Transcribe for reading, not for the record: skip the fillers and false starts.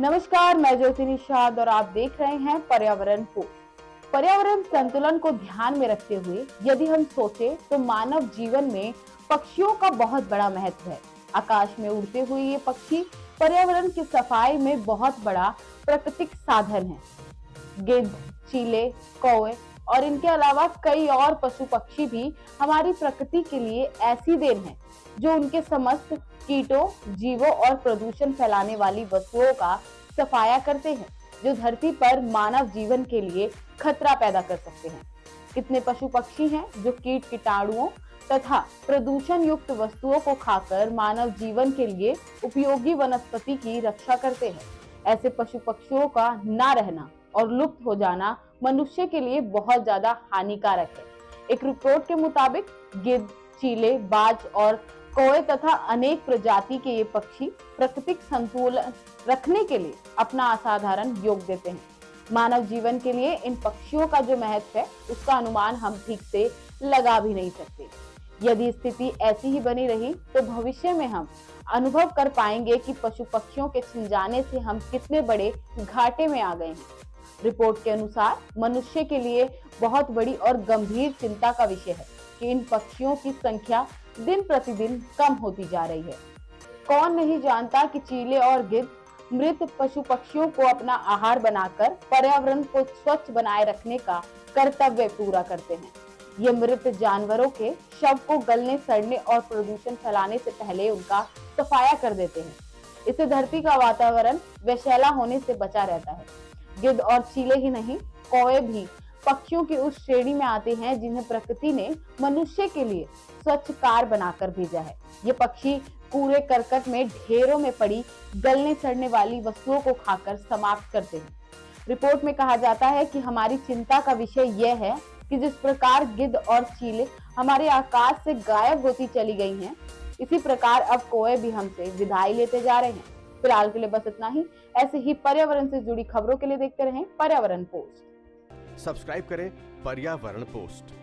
नमस्कार, मैं ज्योति निशाद और आप देख रहे हैं पर्यावरण पोस्ट। पर्यावरण संतुलन को ध्यान में रखते हुए यदि हम सोचें तो मानव जीवन में पक्षियों का बहुत बड़ा महत्व है। आकाश में उड़ते हुए ये पक्षी पर्यावरण की सफाई में बहुत बड़ा प्राकृतिक साधन है। गिद्ध, चीले, कौवे और इनके अलावा कई और पशु पक्षी भी हमारी प्रकृति के लिए ऐसी देन है जो उनके समस्त कीटों, जीवों और प्रदूषण फैलाने वाली वस्तुओं का सफाया करते हैं, जो धरती पर मानव जीवन के लिए खतरा पैदा कर सकते हैं। कितने पशु पक्षी हैं जो कीट, कीटाणुओं तथा प्रदूषण युक्त वस्तुओं को खाकर मानव जीवन के लिए उपयोगी वनस्पति की रक्षा करते हैं। ऐसे पशु पक्षियों का ना रहना और लुप्त हो जाना मनुष्य के लिए बहुत ज्यादा हानिकारक है। एक रिपोर्ट के मुताबिक गिद्ध, चीले, बाज और कौवे तथा अनेक प्रजाति के ये पक्षी प्राकृतिक संतुलन रखने के लिए अपना असाधारण योग देते हैं। मानव जीवन के लिए इन पक्षियों का जो महत्व है उसका अनुमान हम ठीक से लगा भी नहीं सकते। यदि स्थिति ऐसी ही बनी रही तो भविष्य में हम अनुभव कर पाएंगे कि पशु पक्षियों के छिन जाने से हम कितने बड़े घाटे में आ गए हैं। रिपोर्ट के अनुसार मनुष्य के लिए बहुत बड़ी और गंभीर चिंता का विषय है कि इन पक्षियों की संख्या दिन प्रतिदिन कम होती जा रही है। कौन नहीं जानता कि चीले और गिद्ध मृत पशु पक्षियों को अपना आहार बनाकर पर्यावरण को स्वच्छ बनाए रखने का कर्तव्य पूरा करते हैं। ये मृत जानवरों के शव को गलने, सड़ने और प्रदूषण फैलाने से पहले उनका सफाया कर देते हैं। इससे धरती का वातावरण वैशैला होने से बचा रहता है। गिद्ध और चीले ही नहीं, कौवे भी पक्षियों की उस श्रेणी में आते हैं जिन्हें प्रकृति ने मनुष्य के लिए स्वच्छ कार बनाकर भेजा है। ये पक्षी कूड़े करकट में ढेरों में पड़ी गलने सड़ने वाली वस्तुओं को खाकर समाप्त करते हैं। रिपोर्ट में कहा जाता है कि हमारी चिंता का विषय यह है कि जिस प्रकार गिद्ध और चीले हमारे आकाश से गायब होती चली गई हैं, इसी प्रकार अब कौवे भी हमसे विदाई लेते जा रहे हैं। फिलहाल के लिए बस इतना ही। ऐसे ही पर्यावरण से जुड़ी खबरों के लिए देखते रहें पर्यावरण पोस्ट। सब्सक्राइब करें पर्यावरण पोस्ट।